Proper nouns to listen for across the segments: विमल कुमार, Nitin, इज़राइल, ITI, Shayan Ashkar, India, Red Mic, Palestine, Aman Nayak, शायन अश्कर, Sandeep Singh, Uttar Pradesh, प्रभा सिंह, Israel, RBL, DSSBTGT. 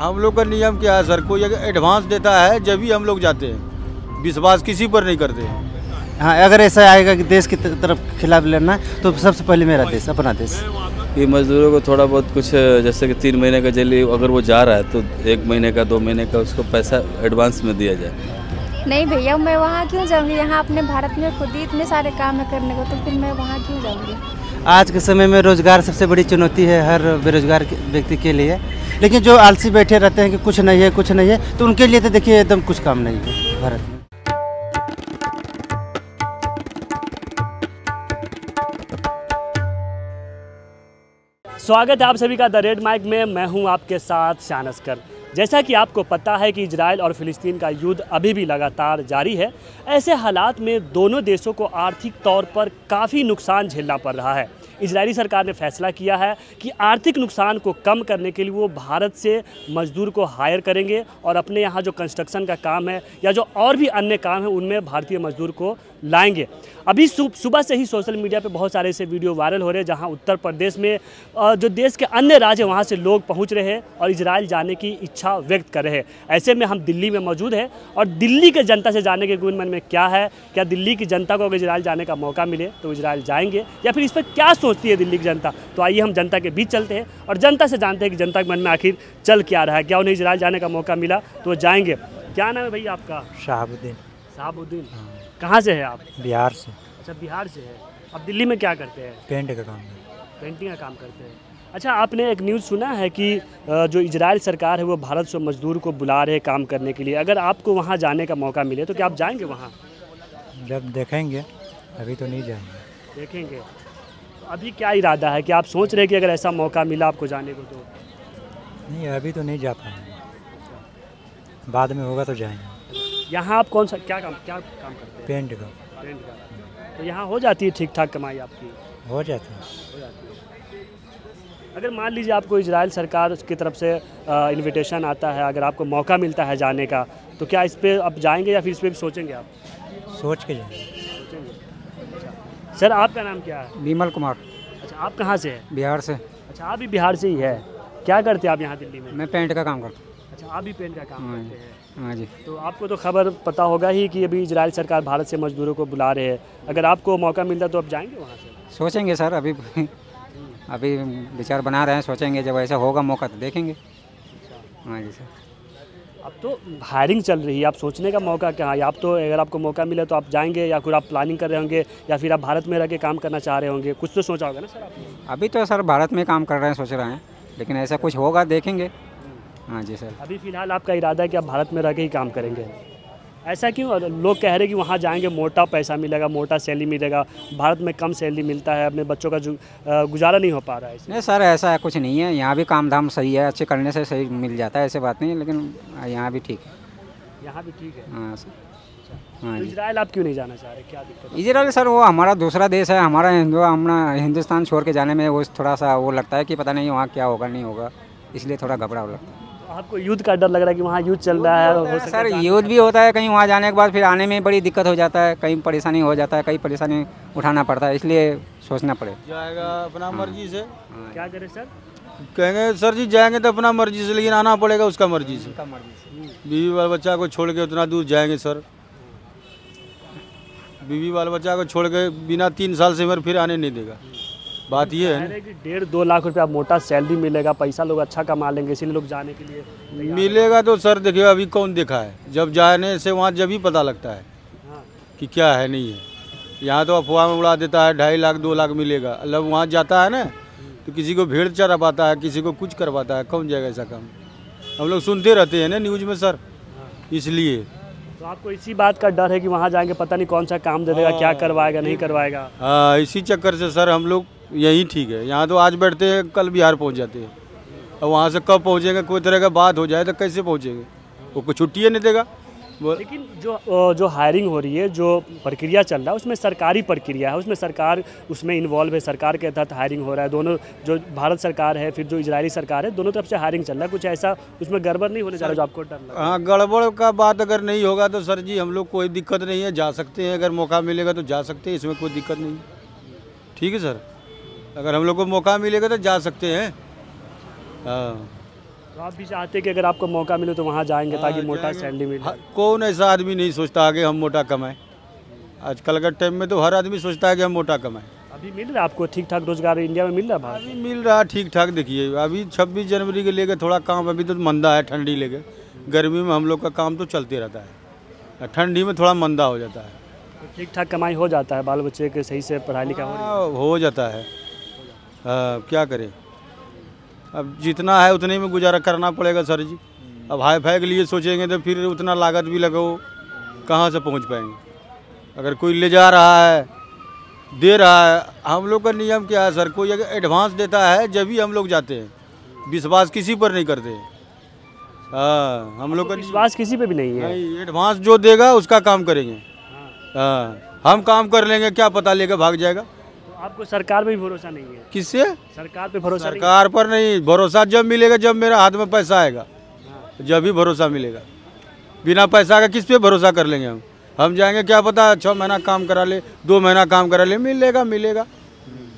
हम लोग का नियम क्या है सर, कोई एडवांस देता है जब भी हम लोग जाते हैं, विश्वास किसी पर नहीं करते हैं। हाँ, अगर ऐसा आएगा कि देश की तरफ खिलाफ लड़ना है तो सबसे पहले मेरा देश, अपना देश। ये मजदूरों को थोड़ा बहुत कुछ, जैसे कि 3 महीने का जेल अगर वो जा रहा है तो 1 महीने का 2 महीने का उसको पैसा एडवांस में दिया जाए। नहीं भैया, मैं वहाँ क्यों जाऊँगी, यहाँ अपने भारत में खुद ही इतने सारे काम है करने को, तो फिर मैं वहाँ क्यों जाऊँगी। आज के समय में रोजगार सबसे बड़ी चुनौती है हर बेरोजगार व्यक्ति के लिए, लेकिन जो आलसी बैठे रहते हैं कि कुछ नहीं है कुछ नहीं है, तो उनके लिए तो देखिए एकदम कुछ काम नहीं है भारत में। स्वागत है आप सभी का द रेड माइक में, मैं हूँ आपके साथ शायन अश्कर। जैसा कि आपको पता है कि इजराइल और फिलिस्तीन का युद्ध अभी भी लगातार जारी है। ऐसे हालात में दोनों देशों को आर्थिक तौर पर काफ़ी नुकसान झेलना पड़ रहा है। इजरायली सरकार ने फैसला किया है कि आर्थिक नुकसान को कम करने के लिए वो भारत से मजदूर को हायर करेंगे और अपने यहाँ जो कंस्ट्रक्शन का काम है या जो और भी अन्य काम है उनमें भारतीय मजदूर को लाएंगे। अभी सुबह से ही सोशल मीडिया पे बहुत सारे ऐसे वीडियो वायरल हो रहे हैं जहाँ उत्तर प्रदेश में जो देश के अन्य राज्य वहाँ से लोग पहुँच रहे हैं और इजराइल जाने की इच्छा व्यक्त कर रहे हैं। ऐसे में हम दिल्ली में मौजूद हैं और दिल्ली के जनता से जानने के गुण मन में क्या है, क्या दिल्ली की जनता को अगर इजराइल जाने का मौका मिले तो इजराइल जाएंगे या फिर इस पर क्या सोचती है दिल्ली की जनता। तो आइए हम जनता के बीच चलते हैं और जनता से जानते हैं कि जनता के मन में आखिर चल क्या रहा है, क्या उन्हें इजराइल जाने का मौका मिला तो वो जाएंगे। क्या नाम है भैया आपका? शहाबुद्दीन। शहाबुद्दीन, कहाँ से है आप? बिहार से। अच्छा, बिहार से है। अब दिल्ली में क्या करते हैं? पेंट का काम। पेंटिंग का काम करते हैं। अच्छा, आपने एक न्यूज़ सुना है कि जो इजराइल सरकार है वो भारत से मजदूर को बुला रहे काम करने के लिए, अगर आपको वहाँ जाने का मौका मिले तो क्या आप जाएँगे वहाँ? जब देखेंगे, अभी तो नहीं जाएंगे। देखेंगे, अभी क्या इरादा है कि आप सोच रहे हैं कि अगर ऐसा मौका मिला आपको जाने को तो? नहीं, अभी तो नहीं जा पाएंगे, बाद में होगा तो जाएंगे। यहाँ आप कौन सा क्या काम करते हैं? पेंट का। पेंट का, तो यहाँ हो जाती है ठीक ठाक कमाई आपकी? हो जाती है, हो जाती है। अगर मान लीजिए आपको इजराइल सरकार की तरफ से इन्विटेशन आता है, अगर आपको मौका मिलता है जाने का, तो क्या इस पर आप जाएँगे या फिर इस पर भी सोचेंगे? आप सोच के जाएँगे। सर आपका नाम क्या है? विमल कुमार। अच्छा, आप कहाँ से हैं? बिहार से। अच्छा, आप भी बिहार से ही है। क्या करते हैं आप यहाँ दिल्ली में? मैं पेंट का काम करता हूँ। अच्छा, आप भी पेंट का काम करते हैं। हाँ जी। तो आपको तो खबर पता होगा ही कि अभी इजराइल सरकार भारत से मजदूरों को बुला रहे हैं, अगर आपको मौका मिलता तो आप जाएँगे वहाँ से? सोचेंगे सर, अभी विचार बना रहे हैं, सोचेंगे, जब ऐसा होगा मौका तो देखेंगे। हाँ जी सर। अब तो हायरिंग चल रही है, आप सोचने का मौका क्या है? आप तो अगर आपको मौका मिले तो आप जाएंगे या फिर आप प्लानिंग कर रहे होंगे या फिर आप भारत में रह के काम करना चाह रहे होंगे, कुछ तो सोचा होगा ना सर आपने? अभी तो सर भारत में काम कर रहे हैं, सोच रहे हैं, लेकिन ऐसा कुछ होगा देखेंगे। हाँ जी सर। अभी फ़िलहाल आपका इरादा है कि आप भारत में रह के ही काम करेंगे, ऐसा क्यों? लोग कह रहे कि वहाँ जाएंगे मोटा पैसा मिलेगा, मोटा सैलरी मिलेगा, भारत में कम सैलरी मिलता है, अपने बच्चों का गुजारा नहीं हो पा रहा है। नहीं सर, ऐसा कुछ नहीं है, यहाँ भी काम धाम सही है, अच्छे करने से सही मिल जाता है, ऐसी बात नहीं है, लेकिन यहाँ भी ठीक है। यहाँ भी ठीक है। हाँ सर। हाँ, तो इजराइल आप क्यों नहीं जाना चाह रहे, क्या दिक्कत? इजराइल सर वो हमारा दूसरा देश है, हमारा हिंदुस्तान छोड़ के जाने में वो थोड़ा सा वो लगता है कि पता नहीं वहाँ क्या होगा नहीं होगा, इसलिए थोड़ा घबराव लगता है। आपको युद्ध का डर लग रहा है कि वहाँ युद्ध चल रहा है? हो सर, युद्ध भी होता है, कहीं वहाँ जाने के बाद फिर आने में बड़ी दिक्कत हो जाता है, कहीं परेशानी हो जाता है, कहीं परेशानी उठाना पड़ता है, इसलिए सोचना पड़ेगा। जाएगा अपना मर्जी से, क्या करें सर? कहेंगे सर जी जाएंगे तो अपना मर्जी से, लेकिन आना पड़ेगा उसका मर्जी से, बीवी वाले बच्चा को छोड़ के उतना दूर जाएंगे सर, बीवी वाले बच्चा को छोड़ के बिना 3 साल से फिर आने नहीं देगा। बात ये है कि 1.5-2 लाख रुपया मोटा सैलरी मिलेगा, पैसा लोग अच्छा कमा लेंगे, इसीलिए लोग जाने के लिए मिलेगा। तो सर देखिए अभी कौन देखा है, जब जाने से वहाँ जब ही पता लगता है कि क्या है नहीं है। यहाँ तो अफवाह में उड़ा देता है 2.5 लाख 2 लाख मिलेगा, मतलब वहाँ जाता है ना तो किसी को भेड़ चरा पाता है, किसी को कुछ कर पाता है, कौन जाएगा ऐसा काम? हम लोग सुनते रहते हैं ना न्यूज में सर, इसलिए। तो आपको इसी बात का डर है कि वहाँ जाएंगे पता नहीं कौन सा काम दे देगा, क्या करवाएगा नहीं करवाएगा। हाँ, इसी चक्कर से सर हम लोग यही ठीक है, यहाँ तो आज बैठते हैं कल बिहार पहुँच जाते हैं, और वहाँ से कब पहुँचेंगे, कोई तरह का बात हो जाए तो कैसे पहुँचेंगे, वो कोई छुट्टी नहीं देगा। लेकिन जो हायरिंग हो रही है, जो प्रक्रिया चल रहा है, उसमें सरकारी प्रक्रिया है, उसमें सरकार उसमें इन्वॉल्व है, सरकार के तहत हायरिंग हो रहा है। दोनों जो भारत सरकार है फिर जो इजरायली सरकार है, दोनों तरफ से हायरिंग चल रहा है, कुछ ऐसा उसमें गड़बड़ नहीं होने जा रहा जो आपको डर लग रहा है? हाँ, गड़बड़ का बात अगर नहीं होगा तो सर जी हम लोग कोई दिक्कत नहीं है, जा सकते हैं, अगर मौका मिलेगा तो जा सकते हैं, इसमें कोई दिक्कत नहीं। ठीक है सर, अगर हम लोग को मौका मिलेगा तो जा सकते हैं। हाँ, आप भी चाहते हैं कि अगर आपको मौका मिले तो वहाँ जाएंगे ताकि मोटा सैलरी मिले? कौन ऐसा आदमी नहीं सोचता आगे हम मोटा कमाएं। आजकल के टाइम में तो हर आदमी सोचता है कि हम मोटा कमाएं। अभी मिल रहा है आपको ठीक ठाक रोजगार इंडिया में मिल रहा है भाई? अभी मिल रहा है ठीक ठाक। देखिए अभी 26 जनवरी के लेके थोड़ा काम अभी तो मंदा है, ठंडी लेके। गर्मी में हम लोग का काम तो चलते रहता है, ठंडी में थोड़ा मंदा हो जाता है। तो ठीक ठाक कमाई हो जाता है, बाल बच्चे के सही से पढ़ाई लिखा हो जाता है। क्या करें, अब जितना है उतने में गुजारा करना पड़ेगा सर जी। अब हाई फाई के लिए सोचेंगे तो फिर उतना लागत भी लगाओ, कहाँ से पहुँच पाएंगे। अगर कोई ले जा रहा है, दे रहा है, हम लोग का नियम क्या है सर, कोई अगर एडवांस देता है जब भी हम लोग जाते हैं। विश्वास किसी पर नहीं करते। हाँ, हम लोग का विश्वास किसी पे भी नहीं है। एडवांस जो देगा उसका काम करेंगे। हाँ, हम काम कर लेंगे, क्या पता लेके भाग जाएगा। तो आपको सरकार में भी भरोसा नहीं है? किससे? सरकार पे भरोसा? सरकार पर नहीं भरोसा। जब मिलेगा, जब मेरे हाथ में पैसा आएगा जब ही भरोसा मिलेगा। बिना पैसा का किस पे भरोसा कर लेंगे हम जाएंगे, क्या पता 6 महीना काम करा ले, 2 महीना काम करा ले, मिलेगा।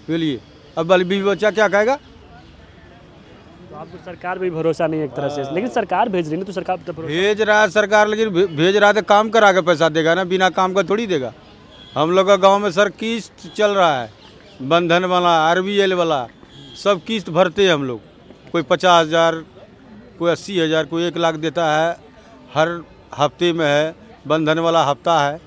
बोलिए अब बीवी बच्चा क्या कहेगा। तो आपको सरकार पे भरोसा नहीं है एक तरह से। लेकिन सरकार भेज रही है तो सरकार तो भेज रहा है। सरकार लेकिन भेज रहा है तो काम करा के पैसा देगा ना, बिना काम का थोड़ी देगा। हम लोग का गाँव में सर किस्त चल रहा है, बंधन वाला, RBL वाला, सब किस्त भरते हैं हम लोग। कोई 50,000, कोई 80,000, कोई 1 लाख देता है। हर हफ्ते में है, बंधन वाला हफ्ता है।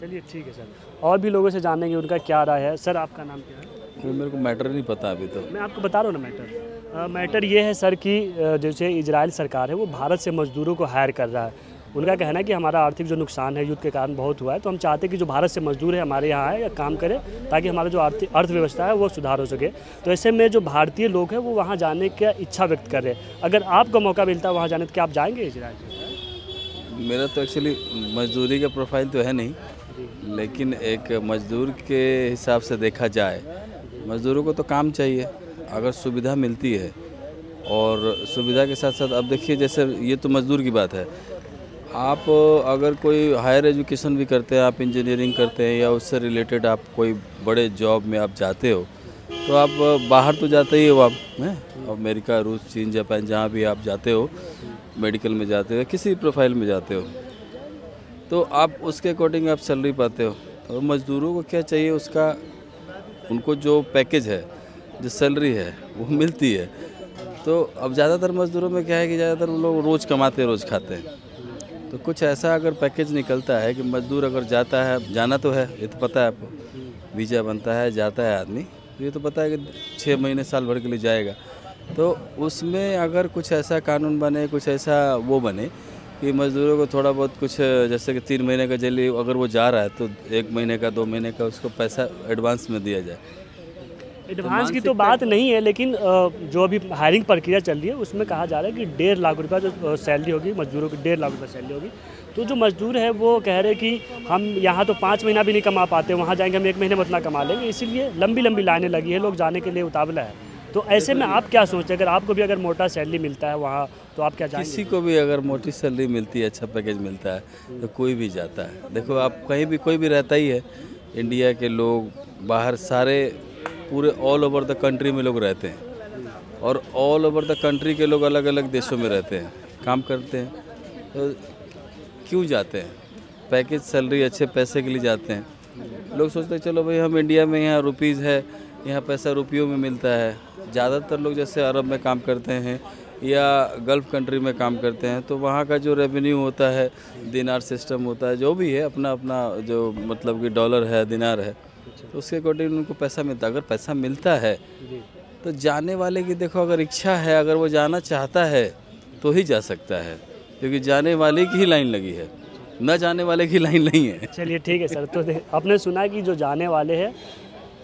चलिए ठीक है सर, और भी लोगों से जानेंगे उनका क्या राय है। सर आपका नाम क्या है? मेरे को मैटर नहीं पता अभी तो। मैं आपको बता रहा हूँ ना मैटर। मैटर ये है सर कि जैसे इजराइल सरकार है वो भारत से मजदूरों को हायर कर रहा है। उनका कहना है कि हमारा आर्थिक जो नुकसान है युद्ध के कारण बहुत हुआ है, तो हम चाहते हैं कि जो भारत से मजदूर है हमारे यहाँ आए या काम करें ताकि हमारा जो आर्थिक अर्थव्यवस्था है वो सुधार हो सके। तो ऐसे में जो भारतीय लोग हैं वो वहाँ जाने की इच्छा व्यक्त कर रहे हैं। अगर आपको मौका मिलता है वहाँ जाने तो क्या आप जाएँगे इजराइल? मेरा तो एक्चुअली मजदूरी का प्रोफाइल तो है नहीं, लेकिन एक मजदूर के हिसाब से देखा जाए, मजदूरों को तो काम चाहिए। अगर सुविधा मिलती है और सुविधा के साथ साथ अब देखिए जैसे ये तो मजदूर की बात है। आप अगर कोई हायर एजुकेशन भी करते हैं, आप इंजीनियरिंग करते हैं या उससे रिलेटेड आप कोई बड़े जॉब में आप जाते हो तो आप बाहर तो जाते ही हो। आप अमेरिका, रूस, चीन, जापान, जहाँ भी आप जाते हो, मेडिकल में जाते हो, किसी प्रोफाइल में जाते हो तो आप उसके अकॉर्डिंग आप सैलरी पाते हो। तो मज़दूरों को क्या चाहिए, उसका उनको जो पैकेज है, जो सैलरी है वो मिलती है। तो अब ज़्यादातर मज़दूरों में क्या है कि ज़्यादातर वो लोग रोज़ कमाते हैं, रोज़ खाते हैं। तो कुछ ऐसा अगर पैकेज निकलता है कि मज़दूर अगर जाता है, जाना तो है, ये तो पता है आपको, वीज़ा बनता है, जाता है आदमी, ये तो पता है कि 6 महीने साल भर के लिए जाएगा। तो उसमें अगर कुछ ऐसा कानून बने, कुछ ऐसा वो बने कि मज़दूरों को थोड़ा बहुत कुछ, जैसे कि 3 महीने का जेल अगर वो जा रहा है तो 1 महीने का, 2 महीने का उसको पैसा एडवांस में दिया जाए। एडवांस की तो बात नहीं है, लेकिन जो अभी हायरिंग प्रक्रिया चल रही है उसमें कहा जा रहा है कि 1.5 लाख रुपया जो सैलरी होगी मजदूरों की, 1.5 लाख रुपये सैलरी होगी। तो जो मजदूर है वो कह रहे कि हम यहाँ तो 5 महीना भी नहीं कमा पाते, वहाँ जाएंगे हम 1 महीने में उतना कमा लेंगे। इसीलिए लंबी लंबी लाइनें लगी है, लोग जाने के लिए उतावला है। तो ऐसे में आप क्या सोचते हैं, अगर आपको भी अगर मोटा सैलरी मिलता है वहाँ तो आप क्या जाएंगे? किसी को भी अगर मोटी सैलरी मिलती है, अच्छा पैकेज मिलता है तो कोई भी जाता है। देखो आप कहीं भी, कोई भी रहता ही है, इंडिया के लोग बाहर सारे पूरे ऑल ओवर द कंट्री में लोग रहते हैं और ऑल ओवर द कंट्री के लोग अलग अलग देशों में रहते हैं, काम करते हैं। तो क्यों जाते हैं, पैकेज सैलरी अच्छे पैसे के लिए जाते हैं। लोग सोचते हैं चलो भाई हम इंडिया में, यहाँ रुपीज़ है, यहाँ पैसा रुपयों में मिलता है। ज़्यादातर लोग जैसे अरब में काम करते हैं या गल्फ़ कंट्री में काम करते हैं तो वहाँ का जो रेवेन्यू होता है, दिनार सिस्टम होता है, जो भी है अपना अपना, जो मतलब कि डॉलर है, दिनार है, तो उसके अकॉर्डिंग उनको पैसा मिलता है। अगर पैसा मिलता है तो जाने वाले की देखो अगर इच्छा है, अगर वो जाना चाहता है तो ही जा सकता है, क्योंकि जाने वाले की ही लाइन लगी है, न जाने वाले की लाइन नहीं है। चलिए ठीक है सर, तो आपने सुना कि जो जाने वाले हैं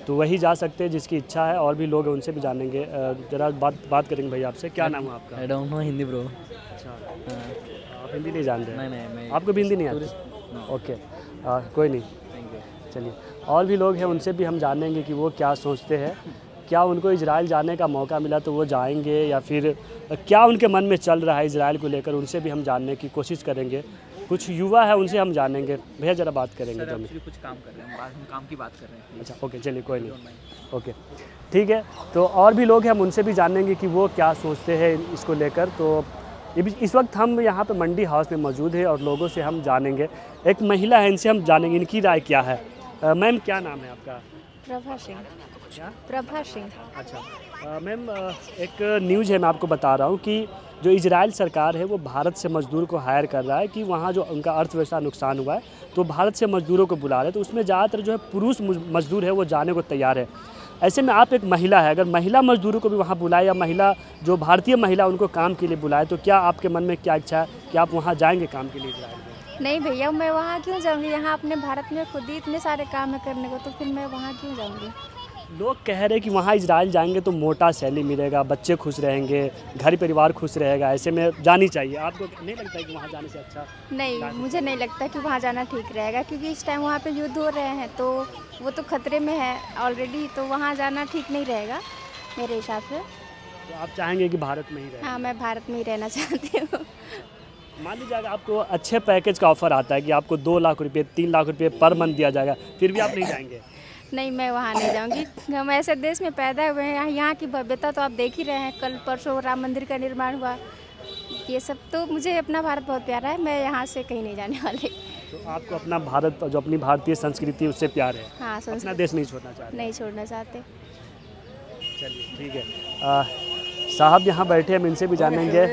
तो वही जा सकते हैं जिसकी इच्छा है। और भी लोग हैं उनसे भी जानेंगे। जरा बात करेंगे भाई आपसे। क्या नाम है आपका? I don't know Hindi bro. अच्छा, आप हिंदी नहीं जानते? नहीं, आपको भी हिंदी नहीं आती? ओके, कोई नहीं, चलिए। और भी लोग हैं उनसे भी हम जानेंगे कि वो क्या सोचते हैं, क्या उनको इजराइल जाने का मौका मिला तो वो जाएंगे या फिर क्या उनके मन में चल रहा है इजराइल को लेकर, उनसे भी हम जानने की कोशिश करेंगे। कुछ युवा है उनसे हम जानेंगे। भैया जरा बात करेंगे, तो कुछ काम कर रहे हैं, हम काम की बात कर रहे हैं। अच्छा ओके, चलिए कोई नहीं, ओके ठीक है। तो और भी लोग हैं, हम उनसे भी जानेंगे कि वो क्या सोचते हैं इसको लेकर। तो इस वक्त हम यहाँ पे मंडी हाउस में मौजूद है और लोगों से हम जानेंगे। एक महिला है, इनसे हम जानेंगे इनकी राय क्या है। मैम क्या नाम है आपका? प्रभा सिंह। क्या? प्रभा सिंह। अच्छा मैम, एक न्यूज़ है मैं आपको बता रहा हूँ कि जो इजराइल सरकार है वो भारत से मज़दूर को हायर कर रहा है कि वहाँ जो उनका अर्थव्यवस्था नुकसान हुआ है तो भारत से मज़दूरों को बुला रहे हैं। तो उसमें ज़्यादातर जो है पुरुष मज़दूर है वो जाने को तैयार है। ऐसे में आप एक महिला है, अगर महिला मज़दूरों को भी वहाँ बुलाए या महिला जो भारतीय महिला उनको काम के लिए बुलाए, तो क्या आपके मन में क्या इच्छा है कि आप वहाँ जाएँगे काम के लिए इजराइल? नहीं भैया, मैं वहाँ क्यों जाऊँगी, यहाँ अपने भारत में खुद ही इतने सारे काम है करने को, तो फिर मैं वहाँ क्यों जाऊँगी। लोग कह रहे हैं कि वहाँ इजराइल जाएंगे तो मोटा सैलरी मिलेगा, बच्चे खुश रहेंगे, घर परिवार खुश रहेगा, ऐसे में जानी चाहिए। आपको नहीं लगता है कि वहाँ जाने से अच्छा? नहीं, मुझे नहीं लगता कि वहाँ जाना ठीक रहेगा, क्योंकि इस टाइम वहाँ पे युद्ध हो रहे हैं तो वो तो खतरे में है ऑलरेडी, तो वहाँ जाना ठीक नहीं रहेगा मेरे हिसाब से। तो आप चाहेंगे कि भारत में ही रहें? हाँ, मैं भारत में ही रहना चाहती हूँ। मान लीजिए आपको अच्छे पैकेज का ऑफ़र आता है कि आपको 2 लाख रुपये 3 लाख रुपये पर मंथ दिया जाएगा, फिर भी आप नहीं जाएंगे? नहीं, मैं वहाँ नहीं जाऊँगी। हम ऐसे देश में पैदा हुए हैं, यहाँ की भव्यता तो आप देख ही रहे हैं, कल परसों राम मंदिर का निर्माण हुआ, ये सब। तो मुझे अपना भारत बहुत प्यारा है, मैं यहाँ से कहीं नहीं जाने वाली। तो आपको अपना भारत, जो अपनी भारतीय संस्कृति, उससे प्यार है? हाँ, अपना देश नहीं छोड़ना चाहते? नहीं छोड़ना चाहते। चलिए ठीक है, साहब यहाँ बैठे हैं, हम इनसे भी जानेंगे।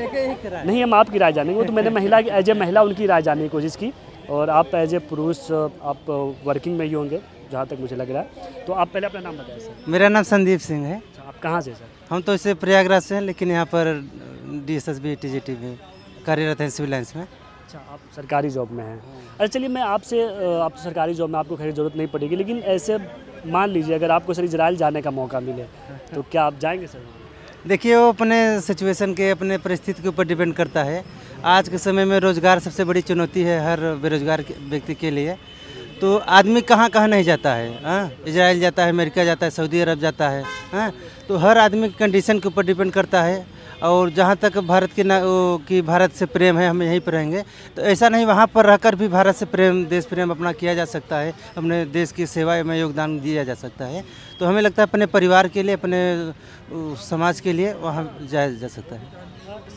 नहीं, हम आपकी राय जानेंगे, वो तो मैंने महिला की, एज ए महिला उनकी राय जानने की कोशिश की, और आप एज ए पुरुष आप वर्किंग में ही होंगे जहाँ तक मुझे लग रहा है। तो आप पहले अपना नाम बताएं सर। मेरा नाम संदीप सिंह है। आप कहाँ से सर? हम तो इसे प्रयागराज से हैं, लेकिन यहाँ पर DSSBTGT में कार्यरत हैं, सिविल लाइन्स में। अच्छा, आप सरकारी जॉब में हैं। अच्छा चलिए, मैं आपसे, आप सरकारी जॉब में आपको खैर ज़रूरत नहीं पड़ेगी, लेकिन ऐसे मान लीजिए अगर आपको सर इजराइल जाने का मौका मिले तो क्या आप जाएँगे सर? देखिए, वो अपने सिचुएशन के, अपने परिस्थिति के ऊपर डिपेंड करता है। आज के समय में रोज़गार सबसे बड़ी चुनौती है हर बेरोजगार व्यक्ति के लिए, तो आदमी कहाँ कहाँ नहीं जाता है। हाँ, इजराइल जाता है, अमेरिका जाता है, सऊदी अरब जाता है। हाँ, तो हर आदमी की कंडीशन के ऊपर डिपेंड करता है। और जहाँ तक भारत की भारत से प्रेम है, हम यहीं पर रहेंगे, तो ऐसा नहीं वहाँ पर रहकर भी भारत से प्रेम, देश प्रेम अपना किया जा सकता है, अपने देश की सेवा में योगदान दिया जा सकता है। तो हमें लगता है अपने परिवार के लिए, अपने समाज के लिए वहाँ जाया जा सकता है।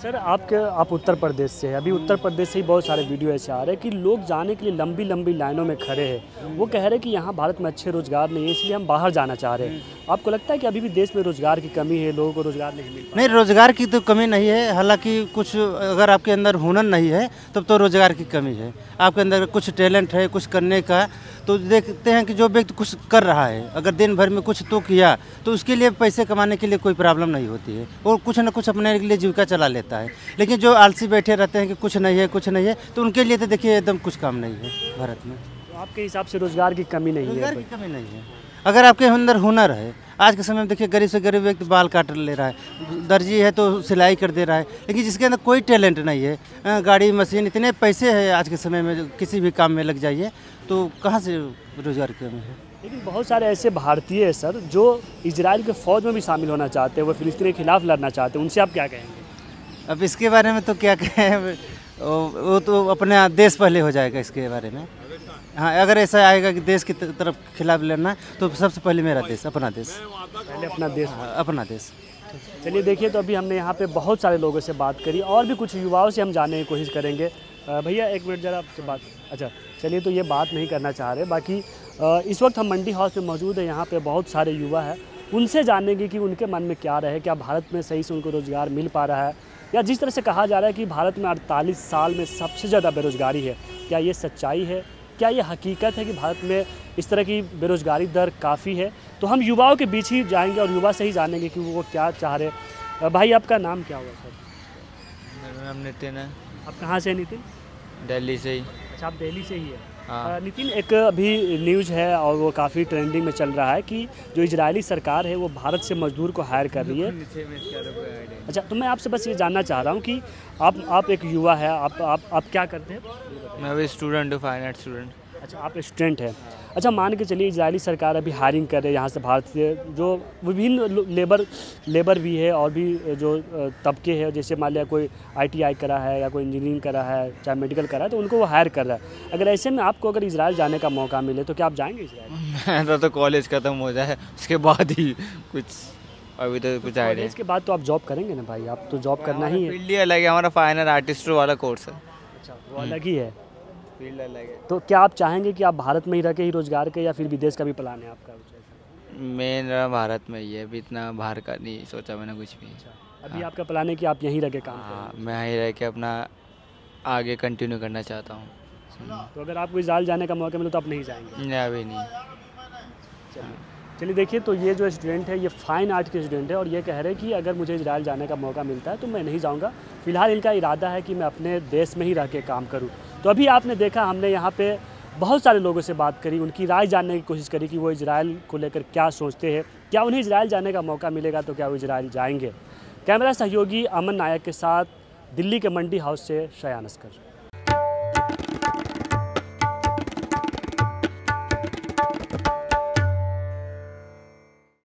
सर आप उत्तर प्रदेश से हैं, अभी उत्तर प्रदेश से ही बहुत सारे वीडियो ऐसे आ रहे हैं कि लोग जाने के लिए लंबी लंबी लाइनों में खड़े हैं। वो कह रहे हैं कि यहाँ भारत में अच्छे रोज़गार नहीं है, इसलिए हम बाहर जाना चाह रहे हैं। आपको लगता है कि अभी भी देश में रोज़गार की कमी है, लोगों को रोज़गार नहीं मिल? नहीं, रोज़गार की तो कमी नहीं है, हालाँकि कुछ अगर आपके अंदर हुनर नहीं है तब तो रोज़गार की कमी है। आपके अंदर कुछ टैलेंट है कुछ करने का, तो देखते हैं कि जो व्यक्ति कुछ कर रहा है, अगर दिन भर में कुछ तो किया, तो उसके लिए पैसे कमाने के लिए कोई प्रॉब्लम नहीं होती है, और कुछ ना कुछ अपने लिए जीविका चला लेता है। लेकिन जो आलसी बैठे रहते हैं कि कुछ नहीं है कुछ नहीं है, तो उनके लिए तो देखिए एकदम कुछ काम नहीं है भारत में। तो आपके हिसाब से रोज़गार की कमी नहीं है? रोज़गार की कमी नहीं है, अगर आपके अंदर हुनर है। आज के समय में देखिए, गरीब से गरीब व्यक्ति बाल काट ले रहा है, दर्जी है तो सिलाई कर दे रहा है, लेकिन जिसके अंदर कोई टैलेंट नहीं है, गाड़ी मशीन इतने पैसे हैं आज के समय में, किसी भी काम में लग जाइए, तो कहाँ से रोज़गार की कमी है। लेकिन बहुत सारे ऐसे भारतीय हैं सर जो इजराइल के फ़ौज में भी शामिल होना चाहते हैं, वो फिलिस्तीन के खिलाफ लड़ना चाहते हैं, उनसे आप क्या कहेंगे? अब इसके बारे में तो क्या कहें, वो तो अपना देश पहले हो जाएगा इसके बारे में। हाँ, अगर ऐसा आएगा कि देश की तरफ खिलाफ लड़ना, तो सबसे पहले मेरा देश, अपना देश पहले, अपना देश, अपना देश। चलिए देखिए, तो अभी हमने यहाँ पे बहुत सारे लोगों से बात करी, और भी कुछ युवाओं से हम जानने की कोशिश करेंगे। भैया एक मिनट ज़रा, आपसे बात। अच्छा चलिए, तो ये बात नहीं करना चाह रहे, बाकी इस वक्त हम मंडी हाउस में मौजूद है, यहाँ पे बहुत सारे युवा हैं, उनसे जानेंगे कि उनके मन में क्या रहे, क्या भारत में सही से उनको रोज़गार मिल पा रहा है, या जिस तरह से कहा जा रहा है कि भारत में 48 साल में सबसे ज़्यादा बेरोज़गारी है, क्या ये सच्चाई है, क्या ये हकीकत है कि भारत में इस तरह की बेरोज़गारी दर काफ़ी है? तो हम युवाओं के बीच ही जाएँगे और युवा से ही जानेंगे कि वो क्या चाह रहे। भाई आपका नाम क्या हुआ सर? मेरा नाम नितिन है। आप कहाँ से हैं नितिन? दिल्ली से ही। अच्छा, आप दिल्ली से ही है। हाँ। नितिन, एक अभी न्यूज़ है और वो काफ़ी ट्रेंडिंग में चल रहा है कि जो इजरायली सरकार है वो भारत से मज़दूर को हायर कर रही है। अच्छा, तो मैं आपसे बस ये जानना चाह रहा हूँ कि आप एक युवा है, आप क्या करते हैं? मैं अभी स्टूडेंट हूँ, फाइन आर्ट स्टूडेंट। अच्छा, आप स्टूडेंट हैं। अच्छा मान के चलिए इजरायली सरकार अभी हायरिंग कर रही है यहाँ से भारत से जो विभिन्न लेबर भी है और भी जो तबके हैं, जैसे मान लिया कोई ITI करा है या कोई इंजीनियरिंग करा है चाहे मेडिकल करा है, तो उनको वो हायर कर रहा है। अगर ऐसे में आपको अगर इजरायल जाने का मौका मिले तो क्या आप जाएँगे इजरायल? मेरा तो कॉलेज ख़त्म हो जाए उसके बाद ही कुछ, अभी तो कुछ आइडिया। इसके बाद तो आप जॉब करेंगे ना भाई, आप तो जॉब करना ही है। फील्ड अलग है, हमारा फाइन आर्टिस्ट वाला कोर्स है। अच्छा, वो अलग ही है, फील्ड अलग है। तो क्या आप चाहेंगे कि आप भारत में ही रह के ही रोजगार के, या फिर विदेश का भी प्लान है आपका? मेरा भारत में ही है अभी, इतना बाहर का नहीं सोचा मैंने कुछ भी। अभी आपका प्लान है कि आप यहीं रह के काम करें? मैं यहीं रह के अपना आगे कंटिन्यू करना चाहता हूँ। तो अगर आपको इजरायल जाने का मौका मिले तो आप नहीं जाएंगे? अभी नहीं। चलिए देखिए, तो ये जो स्टूडेंट है ये फ़ाइन आर्ट के स्टूडेंट है और ये कह रहे हैं कि अगर मुझे इजरायल जाने का मौका मिलता है तो मैं नहीं जाऊंगा। फ़िलहाल इनका इरादा है कि मैं अपने देश में ही रह के काम करूं। तो अभी आपने देखा, हमने यहाँ पे बहुत सारे लोगों से बात करी, उनकी राय जानने की कोशिश करी कि वो इजरायल को लेकर क्या सोचते हैं, क्या उन्हें इजरायल जाने का मौका मिलेगा तो क्या वो इजरायल जाएँगे। कैमरा सहयोगी अमन नायक के साथ दिल्ली के मंडी हाउस से शयान अस्कर।